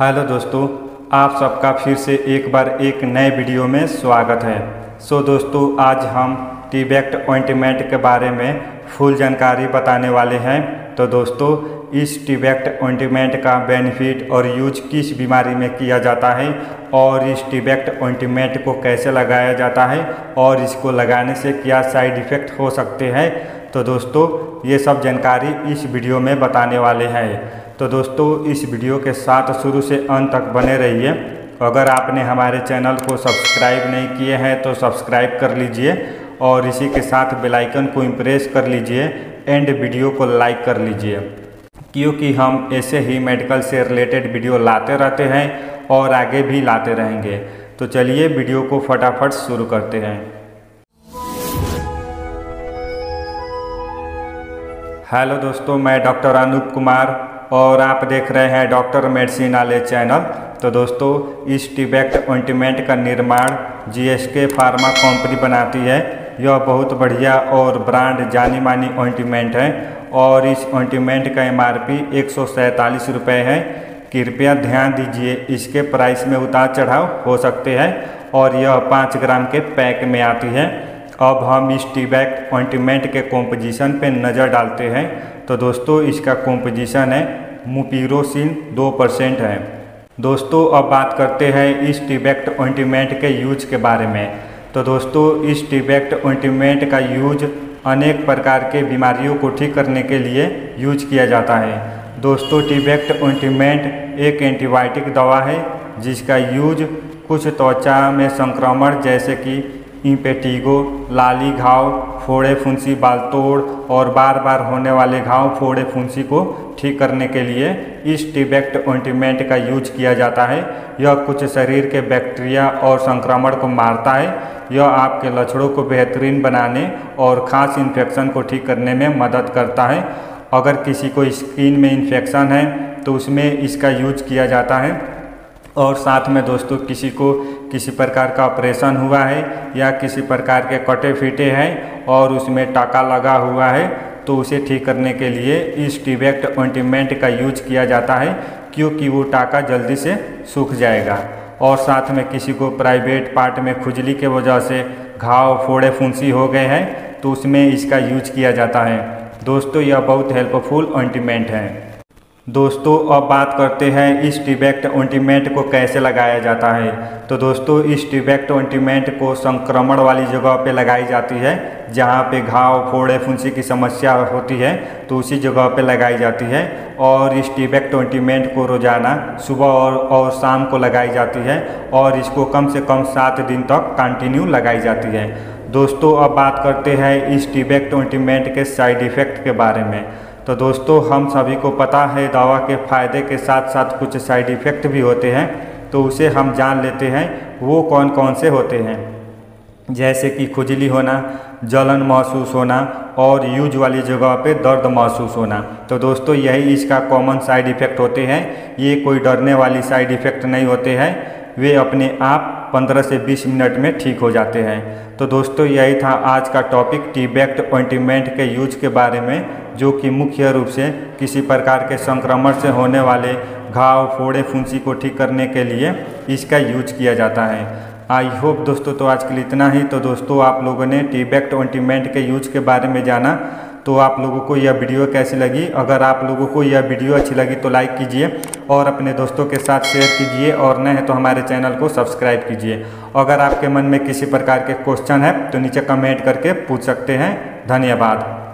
Hello दोस्तों, आप सबका फिर से एक बार एक नए वीडियो में स्वागत है। दोस्तों आज हम टी-बैक्ट ऑइंटमेंट के बारे में फुल जानकारी बताने वाले हैं। तो दोस्तों इस टी-बैक्ट ऑइंटमेंट का बेनिफिट और यूज किस बीमारी में किया जाता है और इस टी-बैक्ट ऑइंटमेंट को कैसे लगाया जाता है और इसको लगाने से क्या साइड इफ़ेक्ट हो सकते हैं, तो दोस्तों ये सब जानकारी इस वीडियो में बताने वाले हैं। तो दोस्तों इस वीडियो के साथ शुरू से अंत तक बने रहिए। अगर आपने हमारे चैनल को सब्सक्राइब नहीं किए हैं तो सब्सक्राइब कर लीजिए और इसी के साथ बेल आइकन को प्रेस कर लीजिए एंड वीडियो को लाइक कर लीजिए, क्योंकि हम ऐसे ही मेडिकल से रिलेटेड वीडियो लाते रहते हैं और आगे भी लाते रहेंगे। तो चलिए वीडियो को फटाफट शुरू करते हैं। हेलो दोस्तों, मैं डॉक्टर अनूप कुमार और आप देख रहे हैं डॉक्टर मेडिसिन वाले चैनल। तो दोस्तों इस टी-बैक्ट ऑइंटमेंट का निर्माण जीएसके फार्मा कंपनी बनाती है। यह बहुत बढ़िया और ब्रांड जानी मानी ऑइंटमेंट है और इस ऑइंटमेंट का MRP 147 रुपये है। कृपया ध्यान दीजिए, इसके प्राइस में उतार चढ़ाव हो सकते हैं और यह 5 ग्राम के पैक में आती है। अब हम इस टी-बैक्ट ऑइंटमेंट के कॉम्पोजिशन पे नज़र डालते हैं। तो दोस्तों इसका कॉम्पोजिशन है मुपीरोसिन 2% है। दोस्तों अब बात करते हैं इस टी-बैक्ट ऑइंटमेंट के यूज के बारे में। तो दोस्तों इस टी-बैक्ट ऑइंटमेंट का यूज अनेक प्रकार के बीमारियों को ठीक करने के लिए यूज किया जाता है। दोस्तों टी-बैक्ट ऑइंटमेंट एक एंटीबायोटिक दवा है जिसका यूज कुछ त्वचा में संक्रमण जैसे कि इंपेटिगो, लाली घाव, फोड़े फुंसी, बालतोड़ और बार बार होने वाले घाव, फोड़े फुंसी को ठीक करने के लिए इस टी-बैक्ट ऑइंटमेंट का यूज किया जाता है। यह कुछ शरीर के बैक्टीरिया और संक्रमण को मारता है। यह आपके लक्षणों को बेहतरीन बनाने और ख़ास इन्फेक्शन को ठीक करने में मदद करता है। अगर किसी को स्किन में इन्फेक्शन है तो उसमें इसका यूज किया जाता है। और साथ में दोस्तों किसी को किसी प्रकार का ऑपरेशन हुआ है या किसी प्रकार के कटे फीटे हैं और उसमें टाका लगा हुआ है तो उसे ठीक करने के लिए इस टी-बैक्ट ऑइंटमेंट का यूज किया जाता है, क्योंकि वो टाका जल्दी से सूख जाएगा। और साथ में किसी को प्राइवेट पार्ट में खुजली के वजह से घाव, फोड़े फुंसी हो गए हैं तो उसमें इसका यूज किया जाता है। दोस्तों यह बहुत हेल्पफुल ऑइंटमेंट है। दोस्तों अब बात करते हैं इस टी-बैक्ट ऑइंटमेंट को कैसे लगाया जाता है। तो दोस्तों इस टी-बैक्ट ऑइंटमेंट को संक्रमण वाली जगह पे लगाई जाती है, जहाँ पे घाव, फोड़े फुंसी की समस्या होती है तो उसी जगह पे लगाई जाती है। और इस टी-बैक्ट ऑइंटमेंट को रोज़ाना सुबह और शाम को लगाई जाती है और इसको कम से कम 7 दिन तक कंटिन्यू लगाई जाती है। दोस्तों अब बात करते हैं इस टी-बैक्ट ऑइंटमेंट के साइड इफ़ेक्ट के बारे में। तो दोस्तों हम सभी को पता है दवा के फ़ायदे के साथ साथ कुछ साइड इफ़ेक्ट भी होते हैं, तो उसे हम जान लेते हैं वो कौन कौन से होते हैं। जैसे कि खुजली होना, जलन महसूस होना और यूज वाली जगह पे दर्द महसूस होना। तो दोस्तों यही इसका कॉमन साइड इफ़ेक्ट होते हैं। ये कोई डरने वाली साइड इफ़ेक्ट नहीं होते हैं, वे अपने आप 15 से 20 मिनट में ठीक हो जाते हैं। तो दोस्तों यही था आज का टॉपिक टी-बैक्ट ऑइंटमेंट के यूज के बारे में, जो कि मुख्य रूप से किसी प्रकार के संक्रमण से होने वाले घाव, फोड़े फुंसी को ठीक करने के लिए इसका यूज किया जाता है। आई होप दोस्तों तो आज के लिए इतना ही। तो दोस्तों आप लोगों ने टी-बैक्ट ऑइंटमेंट के यूज के बारे में जाना, तो आप लोगों को यह वीडियो कैसी लगी। अगर आप लोगों को यह वीडियो अच्छी लगी तो लाइक कीजिए और अपने दोस्तों के साथ शेयर कीजिए और नए हैं तो हमारे चैनल को सब्सक्राइब कीजिए। अगर आपके मन में किसी प्रकार के क्वेश्चन है तो नीचे कमेंट करके पूछ सकते हैं। धन्यवाद।